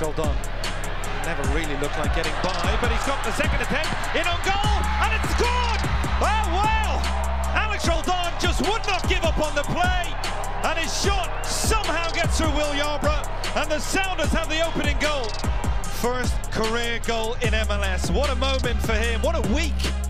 Alex Roldan never really looked like getting by, but he's got the second attempt in on goal, and it's scored! Oh wow! Alex Roldan just would not give up on the play, and his shot somehow gets through Will Yarbrough, and the Sounders have the opening goal. First career goal in MLS. What a moment for him, what a week!